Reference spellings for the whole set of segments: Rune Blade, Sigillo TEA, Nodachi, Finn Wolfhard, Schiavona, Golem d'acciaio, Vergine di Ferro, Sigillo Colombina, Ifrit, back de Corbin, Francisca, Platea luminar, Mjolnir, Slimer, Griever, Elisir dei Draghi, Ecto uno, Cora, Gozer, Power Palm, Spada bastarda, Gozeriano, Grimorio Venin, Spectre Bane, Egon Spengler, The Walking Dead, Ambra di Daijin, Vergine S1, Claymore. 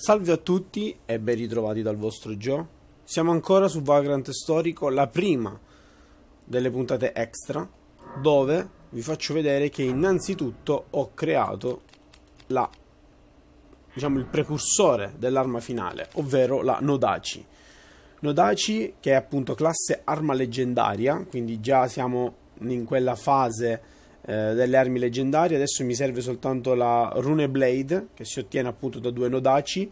Salve a tutti e ben ritrovati dal vostro Joe. Siamo ancora su Vagrant Story, la prima delle puntate extra, dove vi faccio vedere che innanzitutto ho creato diciamo il precursore dell'arma finale, ovvero la Nodachi. Nodachi che è appunto classe arma leggendaria, quindi già siamo in quella fase delle armi leggendarie. Adesso mi serve soltanto la Rune Blade, che si ottiene appunto da due Nodachi,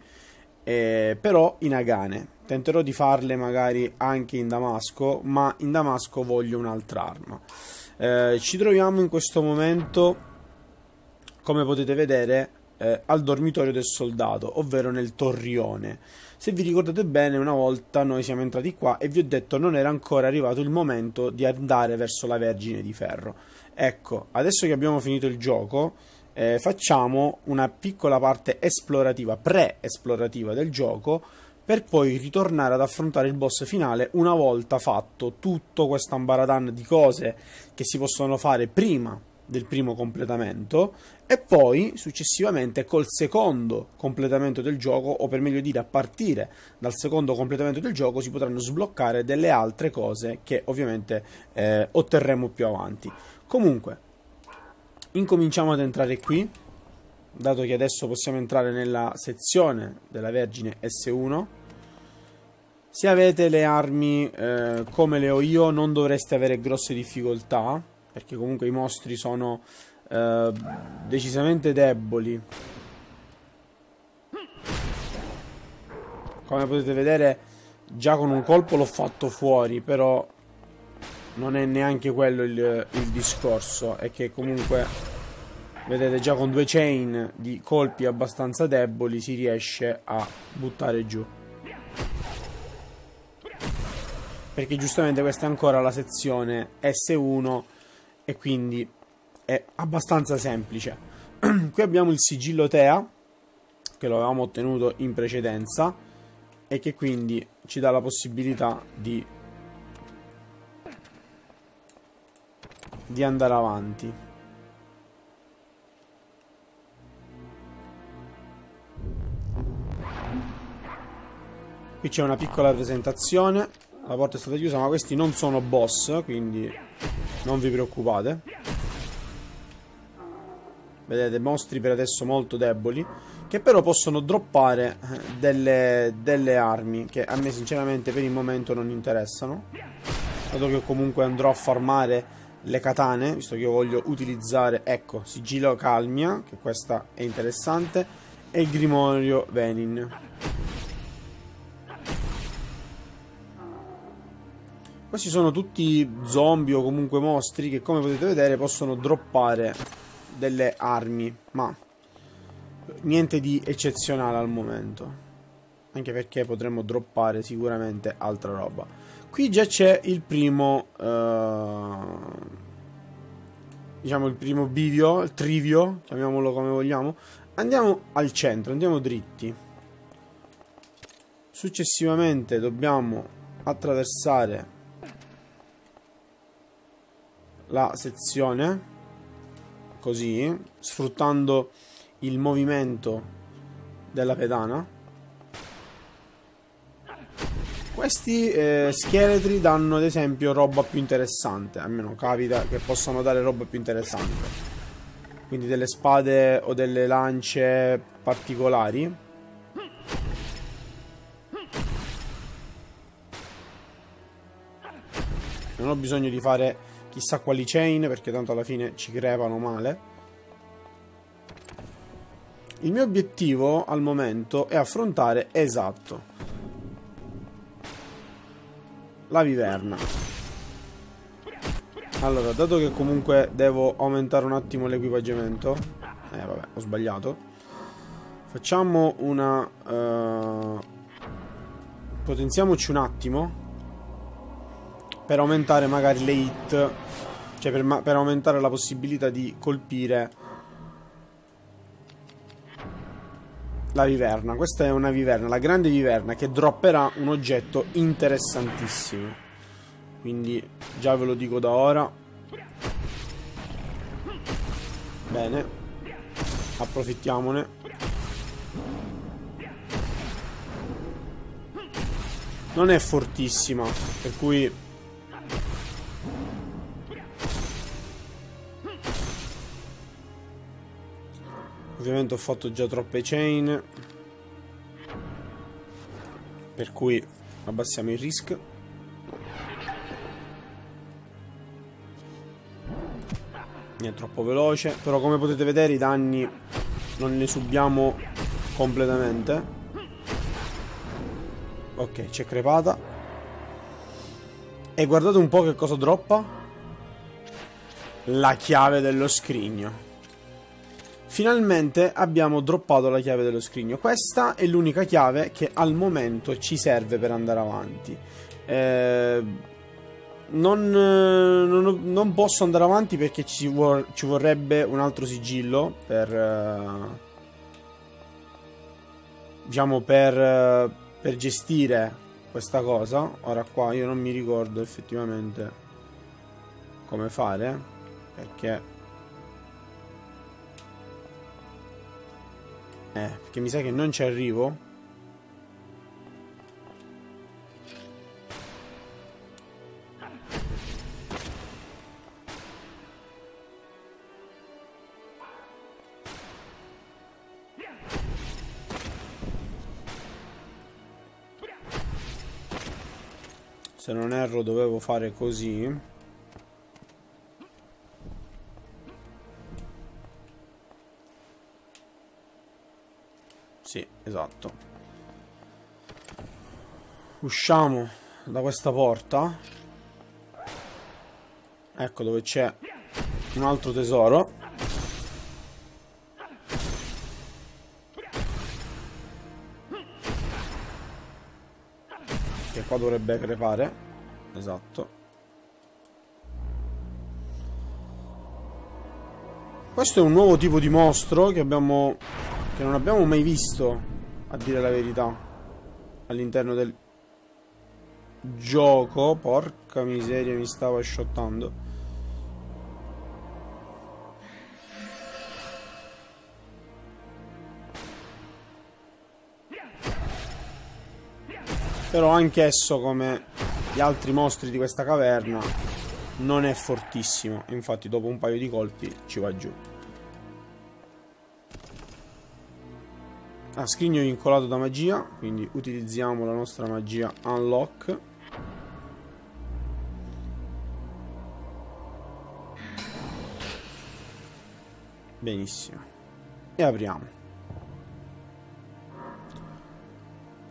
però in Agane. Tenterò di farle magari anche in Damasco, ma in Damasco voglio un'altra arma. Ci troviamo in questo momento, come potete vedere, al dormitorio del soldato, ovvero nel torrione. Se vi ricordate bene, una volta noi siamo entrati qua e vi ho detto non era ancora arrivato il momento di andare verso la Vergine di Ferro. Ecco, adesso che abbiamo finito il gioco, facciamo una piccola parte esplorativa, pre-esplorativa del gioco, per poi ritornare ad affrontare il boss finale una volta fatto tutto questo ambaradan di cose che si possono fare prima del primo completamento e poi successivamente col secondo completamento del gioco, o per meglio dire a partire dal secondo completamento del gioco si potranno sbloccare delle altre cose che ovviamente otterremo più avanti. Comunque incominciamo ad entrare qui, dato che adesso possiamo entrare nella sezione della Vergine S1. Se avete le armi come le ho io non dovreste avere grosse difficoltà, perché comunque i mostri sono decisamente deboli. Come potete vedere, già con un colpo l'ho fatto fuori, però non è neanche quello il discorso. È che comunque, vedete, già con due chain di colpi abbastanza deboli si riesce a buttare giù. Perché giustamente questa è ancora la sezione S1 e quindi è abbastanza semplice. Qui abbiamo il sigillo TEA, che lo avevamo ottenuto in precedenza e che quindi ci dà la possibilità di andare avanti. Qui c'è una piccola presentazione, la porta è stata chiusa, ma questi non sono boss, quindi non vi preoccupate. Vedete, mostri per adesso molto deboli, che però possono droppare delle armi, che a me sinceramente per il momento non interessano, dato che comunque andrò a farmare le katane, visto che io voglio utilizzare, ecco, Sigillo Calmia, che questa è interessante, e il Grimorio Venin. Questi sono tutti zombie o comunque mostri che, come potete vedere, possono droppare delle armi, ma niente di eccezionale al momento, anche perché potremmo droppare sicuramente altra roba. Qui già c'è il primo diciamo il primo bivio, il trivio, chiamiamolo come vogliamo. Andiamo al centro, andiamo dritti. Successivamente dobbiamo attraversare la sezione così, sfruttando il movimento della pedana. Questi scheletri danno ad esempio roba più interessante, almeno capita che possano dare roba più interessante, quindi delle spade o delle lance particolari. Non ho bisogno di fare chissà quali chain, perché tanto alla fine ci crepano male. Il mio obiettivo al momento è affrontare, esatto, la viverna. Allora, dato che comunque devo aumentare un attimo l'equipaggiamento, vabbè, ho sbagliato. Facciamo una potenziamoci un attimo per aumentare magari le hit, cioè per aumentare la possibilità di colpire la viverna. Questa è una viverna, la grande viverna, che dropperà un oggetto interessantissimo, quindi già ve lo dico da ora. Bene, approfittiamone. non è fortissima, per cui ovviamente ho fatto già troppe chain, per cui abbassiamo il risk. È troppo veloce, però come potete vedere i danni non ne subiamo completamente. Ok, c'è crepata. E guardate un po' che cosa droppa. La chiave dello scrigno. Finalmente abbiamo droppato la chiave dello scrigno. Questa è l'unica chiave che al momento ci serve per andare avanti. Non posso andare avanti perché ci vorrebbe un altro sigillo per, diciamo, per gestire questa cosa. Ora qua io non mi ricordo effettivamente come fare, perché mi sa che non ci arrivo. Se non erro dovevo fare così. Sì, esatto. Usciamo da questa porta. Ecco dove c'è un altro tesoro. Qua dovrebbe crepare. Esatto. Questo è un nuovo tipo di mostro che non abbiamo mai visto, a dire la verità, all'interno del gioco. Porca miseria, mi stava sciottando. Però anch'esso, come gli altri mostri di questa caverna, non è fortissimo. Infatti dopo un paio di colpi ci va giù. Ah, scrigno vincolato da magia, quindi utilizziamo la nostra magia unlock. Benissimo. E apriamo.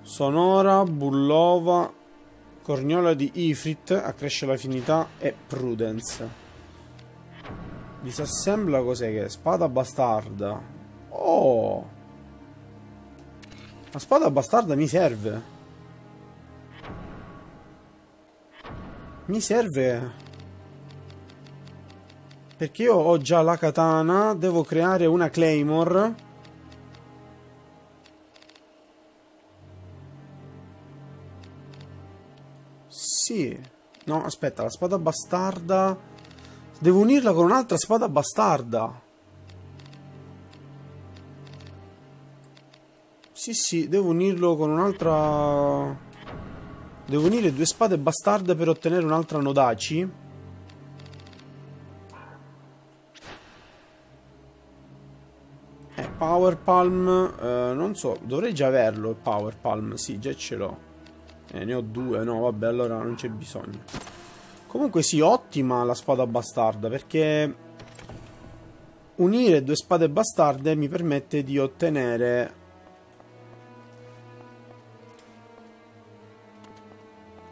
Sonora, Bullova, Corniola di Ifrit, accresce l'affinità, e Prudence. Disassembla cos'è che è? Spada bastarda. Oh! La spada bastarda mi serve. Mi serve. Perché io ho già la katana, devo creare una Claymore. Sì. No, aspetta, la spada bastarda devo unirla con un'altra spada bastarda. Sì, devo unirlo con un'altra. Devo unire due spade bastarde per ottenere un'altra Nodachi. Power Palm, non so, dovrei già averlo il Power Palm. Sì, già ce l'ho. Ne ho due, no vabbè, allora non c'è bisogno. Comunque sì, ottima la spada bastarda, perché unire due spade bastarde mi permette di ottenere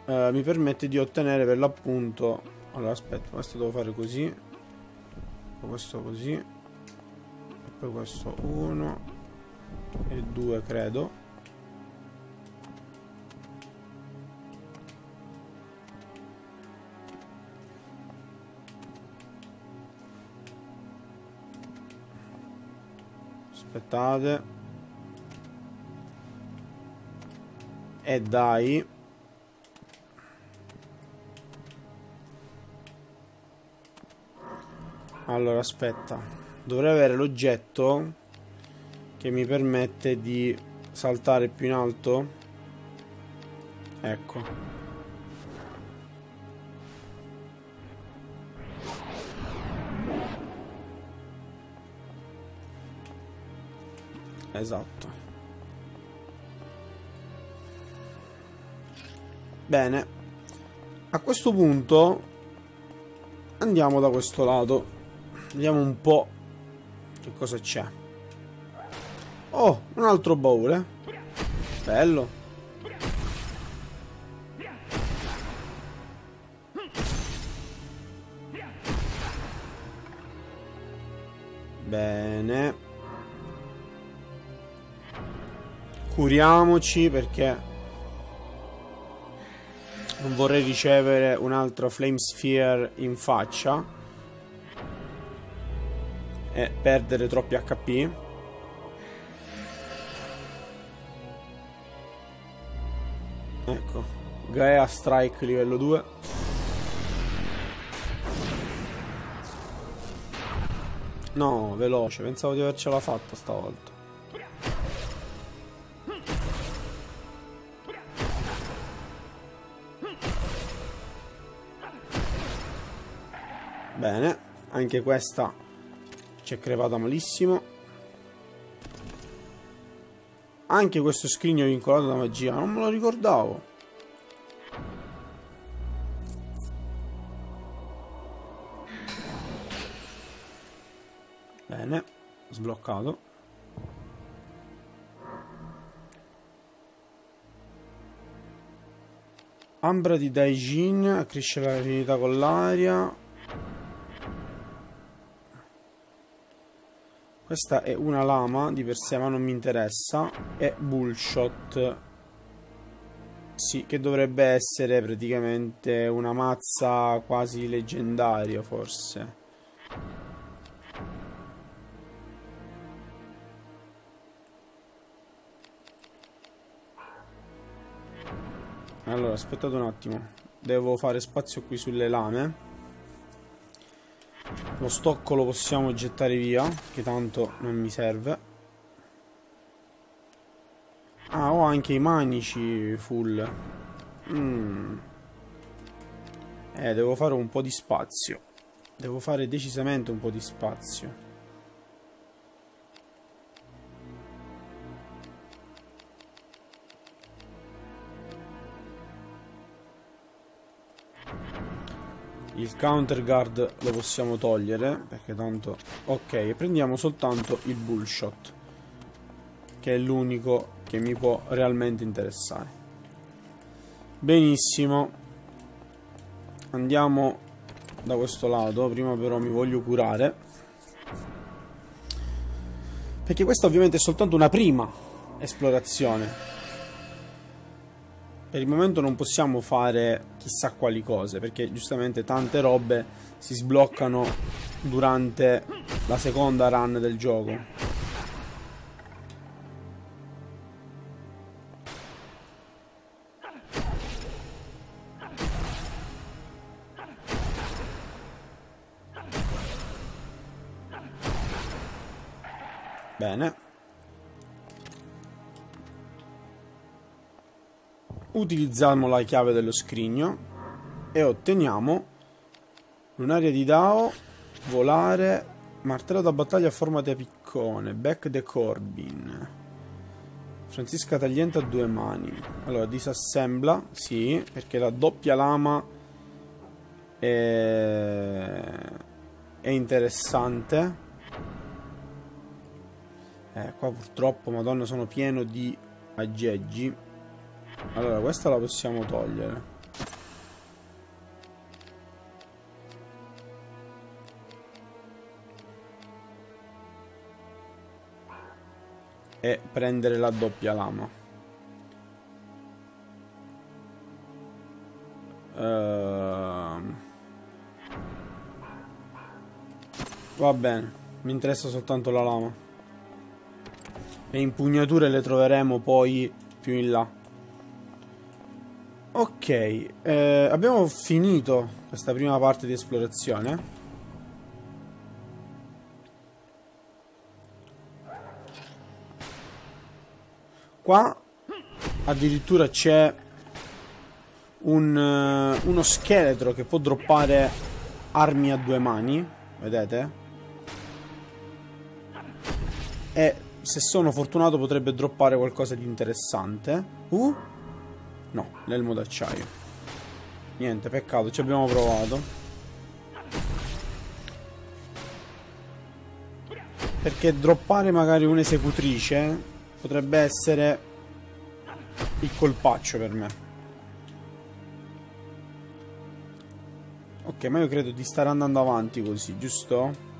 per l'appunto. Allora aspetta, questo devo fare così, questo così, e poi questo uno e due, credo. Aspettate. E dai. Allora aspetta, dovrei avere l'oggetto che mi permette di saltare più in alto. Ecco. Esatto. Bene. A questo punto andiamo da questo lato. Vediamo un po' che cosa c'è. Oh, un altro baule. Bello. Bene. Curiamoci perché non vorrei ricevere un'altra Flame Sphere in faccia e perdere troppi HP. Ecco, Gaia Strike livello 2. No, veloce, pensavo di avercela fatta stavolta. Bene, anche questa ci è crepata malissimo. Anche questo scrigno è vincolato da magia, non me lo ricordavo. Bene, sbloccato. Ambra di Daijin, accresce la rapidità con l'aria. Questa è una lama di per sé, ma non mi interessa. È bullshot. Sì, che dovrebbe essere praticamente una mazza quasi leggendaria, forse. Allora, aspettate un attimo. Devo fare spazio qui sulle lame. Lo stocco lo possiamo gettare via, che tanto non mi serve. Ah, ho anche i manici full. Devo fare un po' di spazio. Devo fare decisamente un po' di spazio. Il counter guard lo possiamo togliere, perché tanto... Ok, prendiamo soltanto il bullshot, che è l'unico che mi può realmente interessare. Benissimo. Andiamo da questo lato. Prima però mi voglio curare, perché questa ovviamente è soltanto una prima esplorazione. Per il momento non possiamo fare chissà quali cose, perché giustamente tante robe si sbloccano durante la seconda run del gioco. Bene. Utilizziamo la chiave dello scrigno e otteniamo un'aria di Dao, volare, martello da battaglia a forma di piccone, back de Corbin, Francisca tagliente a due mani. Allora, disassembla, sì, perché la doppia lama è interessante. Qua purtroppo, madonna, sono pieno di aggeggi. Allora, questa la possiamo togliere. E prendere la doppia lama. Va bene, mi interessa soltanto la lama. Le impugnature le troveremo poi più in là. Ok, abbiamo finito questa prima parte di esplorazione. Qua addirittura c'è uno scheletro che può droppare armi a due mani, vedete? E se sono fortunato potrebbe droppare qualcosa di interessante. No, l'elmo d'acciaio. Niente, peccato, ci abbiamo provato. Perché droppare magari un'esecutrice potrebbe essere il colpaccio per me. Ok, ma io credo di stare andando avanti così, giusto?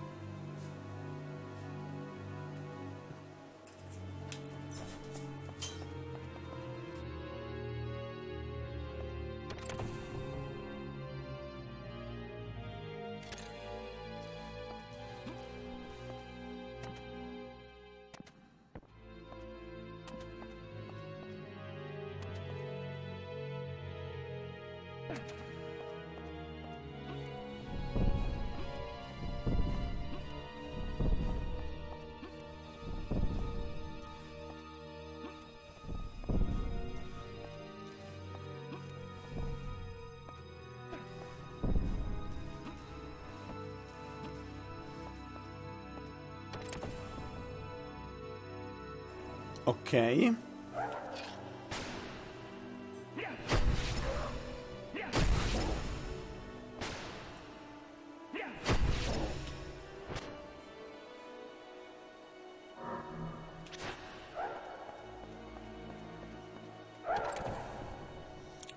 Ok.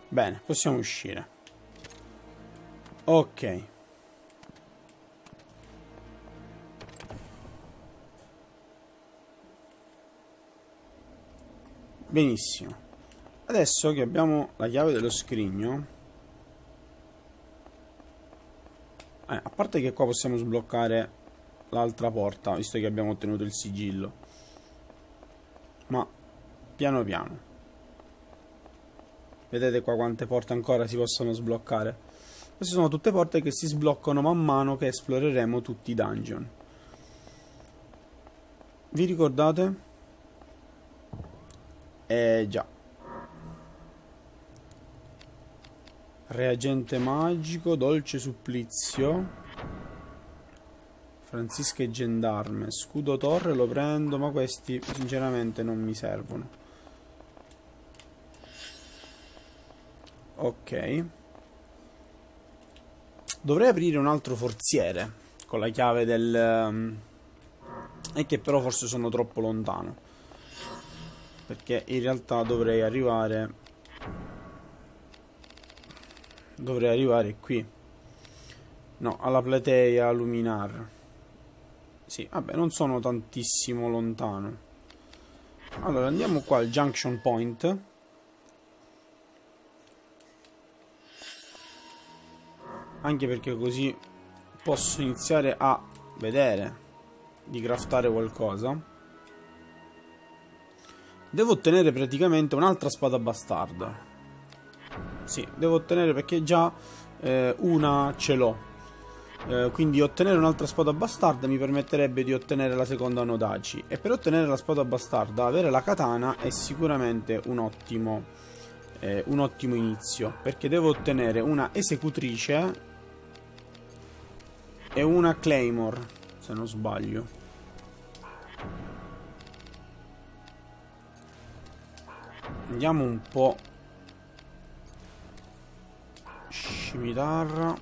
Bene, possiamo uscire. Ok. Benissimo. Adesso che abbiamo la chiave dello scrigno, a parte che qua possiamo sbloccare l'altra porta, visto che abbiamo ottenuto il sigillo. Ma piano piano. Vedete qua quante porte ancora si possono sbloccare. Queste sono tutte porte che si sbloccano man mano che esploreremo tutti i dungeon. Vi ricordate? Già. Reagente magico, dolce supplizio, Francisca e gendarme, scudo torre lo prendo, ma questi sinceramente non mi servono. Ok. Dovrei aprire un altro forziere con la chiave del... è che però forse sono troppo lontano, perché in realtà dovrei arrivare qui, no, alla platea luminar. Sì, vabbè, non sono tantissimo lontano. Allora andiamo qua al junction point. Anche perché così posso iniziare a vedere di craftare qualcosa. Devo ottenere praticamente un'altra spada bastarda. Sì, devo ottenere, perché già una ce l'ho. Quindi ottenere un'altra spada bastarda mi permetterebbe di ottenere la seconda Nodachi. E per ottenere la spada bastarda, avere la katana è sicuramente un ottimo inizio. Perché devo ottenere una esecutrice e una Claymore, se non sbaglio. Andiamo un po'. Scimitarra.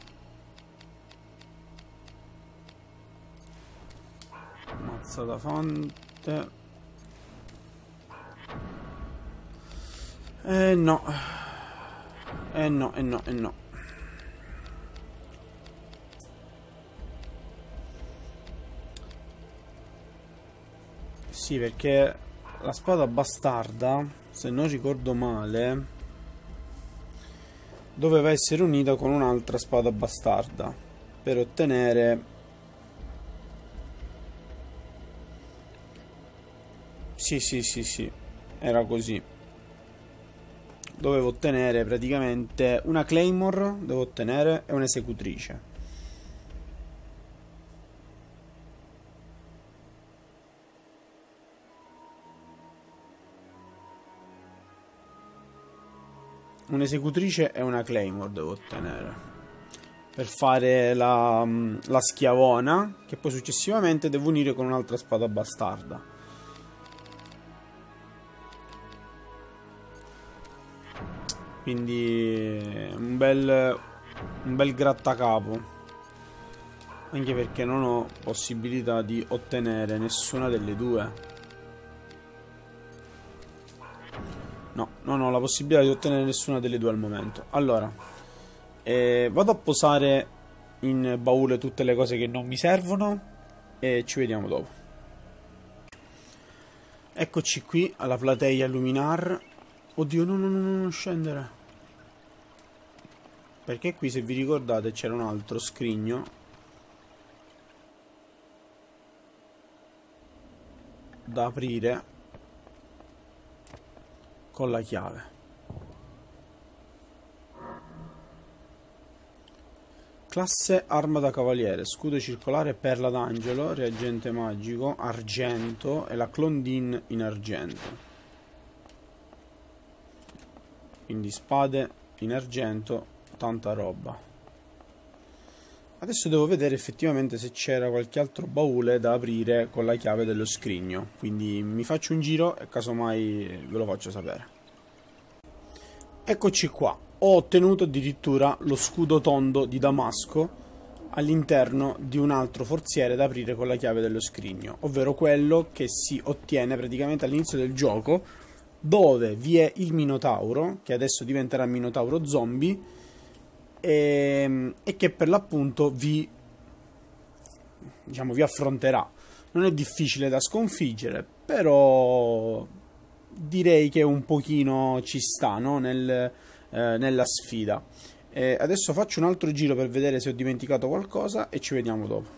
Mazza da fonte. No. No. Sì, perché la spada bastarda, se non ricordo male, doveva essere unita con un'altra spada bastarda per ottenere... Sì, era così. Dovevo ottenere praticamente una Claymore, devo ottenere, e un'esecutrice. Un'esecutrice e una Claymore devo ottenere per fare la schiavona, che poi successivamente devo unire con un'altra spada bastarda. Quindi un bel grattacapo, anche perché non ho possibilità di ottenere nessuna delle due. No, non ho la possibilità di ottenere nessuna delle due al momento. Allora, vado a posare in baule tutte le cose che non mi servono e ci vediamo dopo. Eccoci qui alla Platea luminar. Oddio, no, scendere, perché qui, se vi ricordate, c'era un altro scrigno. Da aprire con la chiave. Classe arma da cavaliere, scudo circolare, perla d'angelo, reagente magico, argento e la clondin in argento. Quindi spade in argento, tanta roba. Adesso devo vedere effettivamente se c'era qualche altro baule da aprire con la chiave dello scrigno. Quindi mi faccio un giro e casomai ve lo faccio sapere. Eccoci qua. Ho ottenuto addirittura lo scudo tondo di Damasco all'interno di un altro forziere da aprire con la chiave dello scrigno, ovvero quello che si ottiene praticamente all'inizio del gioco, dove vi è il Minotauro, che adesso diventerà Minotauro Zombie, e che per l'appunto vi affronterà. Non è difficile da sconfiggere, però direi che un pochino ci sta, no? Nella sfida. Adesso faccio un altro giro per vedere se ho dimenticato qualcosa e ci vediamo dopo.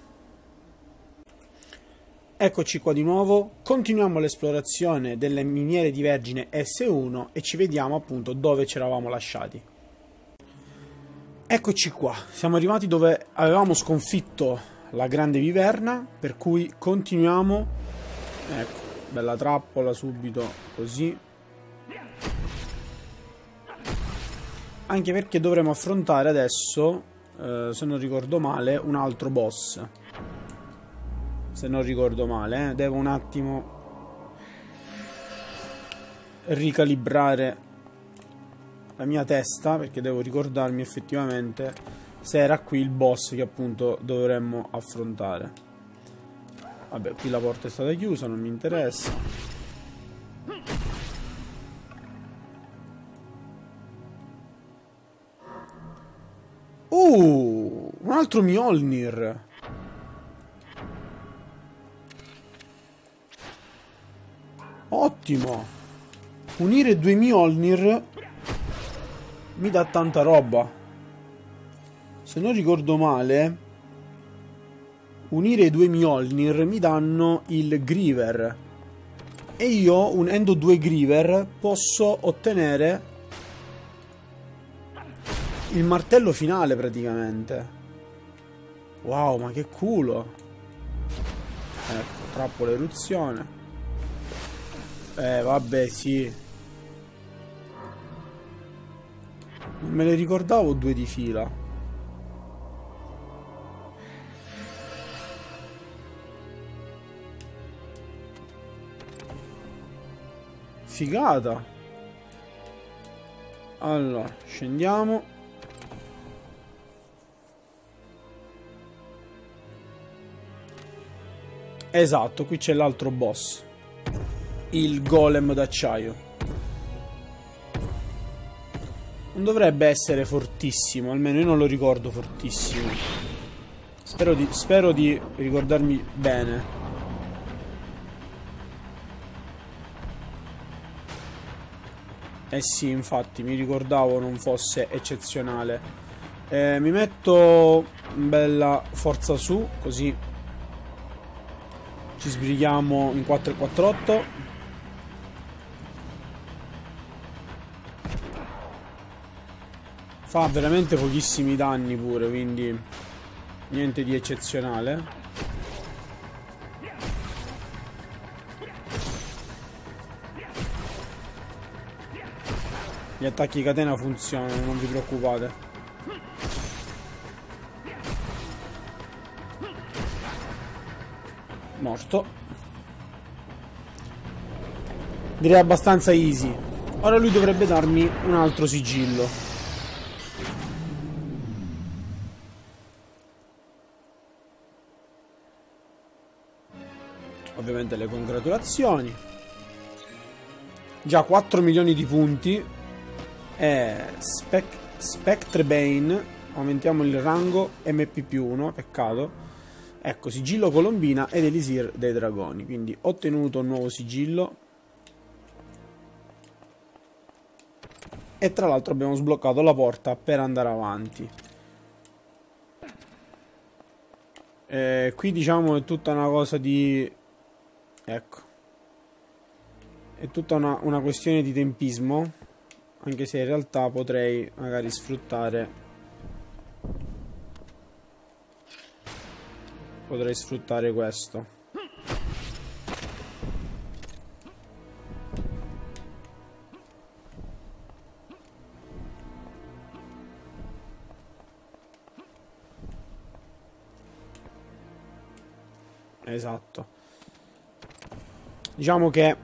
Eccoci qua di nuovo, continuiamo l'esplorazione delle miniere di Vergine S1 e ci vediamo appunto dove ci eravamo lasciati. Eccoci qua, siamo arrivati dove avevamo sconfitto la grande viverna, per cui continuiamo. Ecco, bella trappola subito così. Anche perché dovremo affrontare adesso, se non ricordo male, un altro boss. Se non ricordo male, devo un attimo ricalibrare la mia testa, perché devo ricordarmi effettivamente se era qui il boss che appunto dovremmo affrontare. Vabbè, qui la porta è stata chiusa, non mi interessa. Un altro Mjolnir. Ottimo. Unire due Mjolnir mi dà tanta roba. Se non ricordo male, unire due Mjolnir mi danno il Griever. E io, unendo due Griever, posso ottenere il martello finale praticamente. Wow, ma che culo. Ecco, trappola eruzione. Vabbè, sì. Non me le ricordavo due di fila. Figata. Allora, scendiamo. Esatto, qui c'è l'altro boss, il golem d'acciaio. Non dovrebbe essere fortissimo, almeno io non lo ricordo fortissimo. Spero di ricordarmi bene. Eh sì, infatti, mi ricordavo non fosse eccezionale. Mi metto bella forza su, così ci sbrighiamo in 4-4-8. Fa veramente pochissimi danni pure, quindi niente di eccezionale. Gli attacchi catena funzionano, non vi preoccupate. Morto. Direi abbastanza easy. Ora lui dovrebbe darmi un altro sigillo. Ovviamente le congratulazioni. Già 4 milioni di punti. Spectre Bane, aumentiamo il rango MP+1, peccato. Ecco, sigillo Colombina ed Elisir dei Draghi. Quindi ho ottenuto un nuovo sigillo. E tra l'altro abbiamo sbloccato la porta per andare avanti. Qui diciamo è tutta una cosa di... Ecco, è tutta una questione di tempismo. Anche se in realtà potrei magari sfruttare... Potrei sfruttare questo. Esatto. Diciamo che...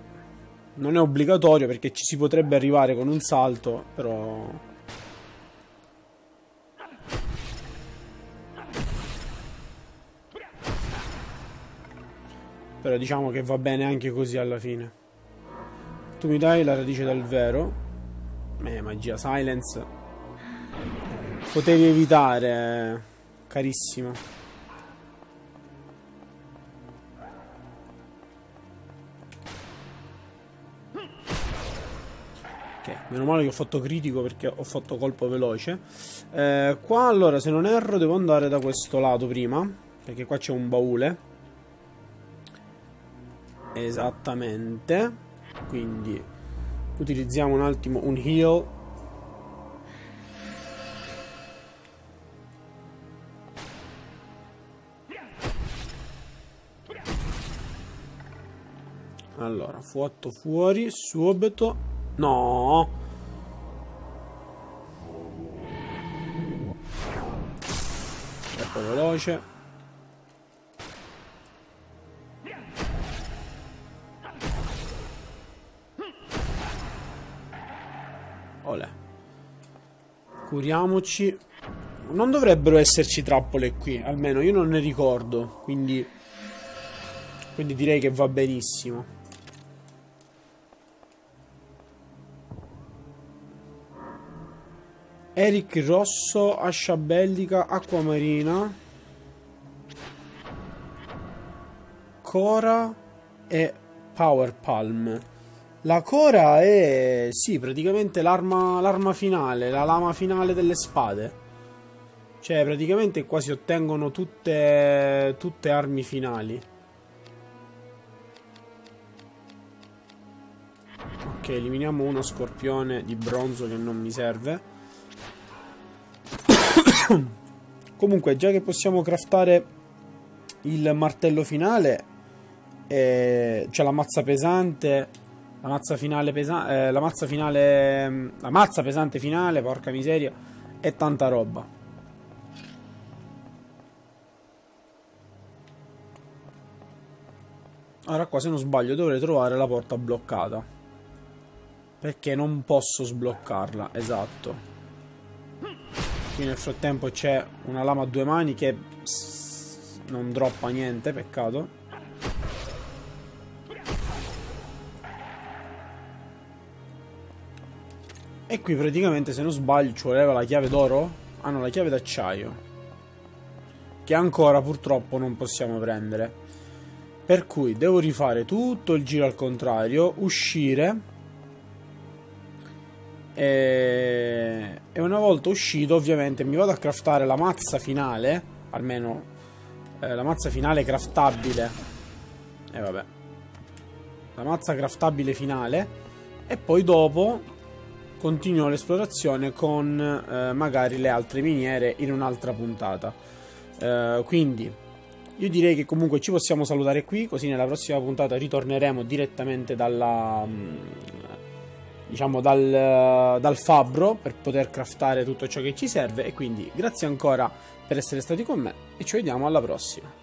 non è obbligatorio perché ci si potrebbe arrivare con un salto, però... Però diciamo che va bene anche così alla fine. Tu mi dai la radice dal vero. Magia silence. Potevi evitare, carissimo. Meno male che ho fatto critico perché ho fatto colpo veloce. Qua allora, se non erro, devo andare da questo lato prima, perché qua c'è un baule. Esattamente. Quindi utilizziamo un attimo un heal. Allora, fuotto fuori, subito. No. Troppo veloce. Olè. Curiamoci. Non dovrebbero esserci trappole qui, almeno io non ne ricordo, quindi direi che va benissimo. Eric Rosso, Ascia Bellica, Acquamarina, Cora e Power Palm. La Cora è, sì, praticamente l'arma finale, la lama finale delle spade. Cioè, praticamente qua si ottengono tutte armi finali. Ok, eliminiamo uno scorpione di bronzo che non mi serve. Comunque, già che possiamo craftare il martello finale, cioè la mazza pesante, la mazza pesante finale, porca miseria, e tanta roba. Ora qua, se non sbaglio, dovrei trovare la porta bloccata, perché non posso sbloccarla, esatto. Qui nel frattempo c'è una lama a due mani che non droppa niente, peccato. E qui praticamente, se non sbaglio, ci voleva la chiave d'oro? Ah no, la chiave d'acciaio, che ancora purtroppo non possiamo prendere. Per cui devo rifare tutto il giro al contrario, uscire... E una volta uscito, ovviamente mi vado a craftare la mazza finale. Almeno la mazza finale craftabile. Vabbè, la mazza craftabile finale. E poi dopo continuo l'esplorazione con magari le altre miniere in un'altra puntata. Quindi io direi che comunque ci possiamo salutare qui, così nella prossima puntata ritorneremo direttamente dalla... diciamo dal fabbro per poter craftare tutto ciò che ci serve. E quindi grazie ancora per essere stati con me e ci vediamo alla prossima.